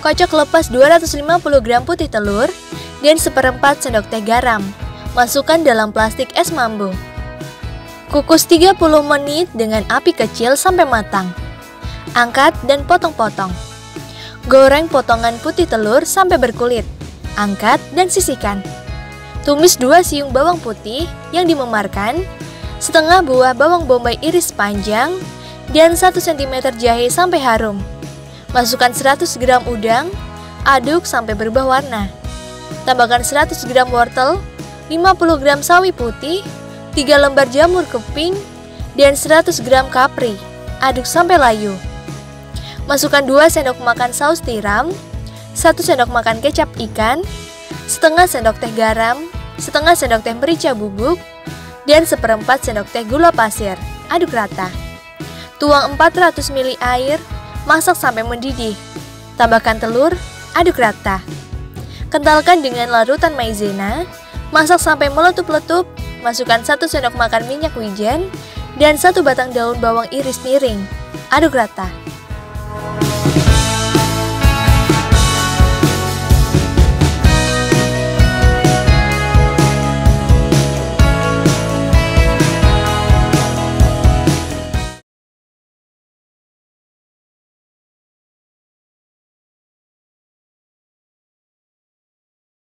Kocok lepas 250 gram putih telur dan 1/4 sendok teh garam. Masukkan dalam plastik es mambu. Kukus 30 menit dengan api kecil sampai matang. Angkat dan potong-potong. Goreng potongan putih telur sampai berkulit. Angkat dan sisihkan. Tumis 2 siung bawang putih yang dimemarkan, setengah buah bawang bombay iris panjang, dan 1 cm jahe sampai harum. Masukkan 100 gram udang, aduk sampai berubah warna. Tambahkan 100 gram wortel, 50 gram sawi putih, 3 lembar jamur keping, dan 100 gram kapri. Aduk sampai layu. Masukkan 2 sendok makan saus tiram, 1 sendok makan kecap ikan, setengah sendok teh garam, setengah sendok teh merica bubuk, dan 1/4 sendok teh gula pasir. Aduk rata. Tuang 400 ml air, masak sampai mendidih. Tambahkan telur, aduk rata. Kentalkan dengan larutan maizena, masak sampai meletup-letup. Masukkan 1 sendok makan minyak wijen dan 1 batang daun bawang iris miring. Aduk rata.